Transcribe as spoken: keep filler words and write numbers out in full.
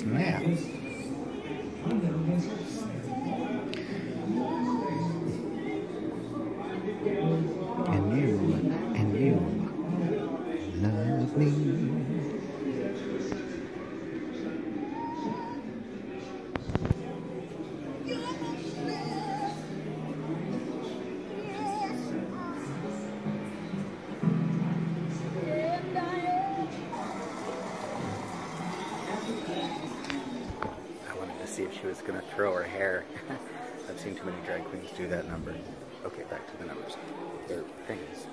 snap. And you, and you love me. See if she was going to throw her hair. I've seen too many drag queens do that number. Okay, back to the numbers. Their things.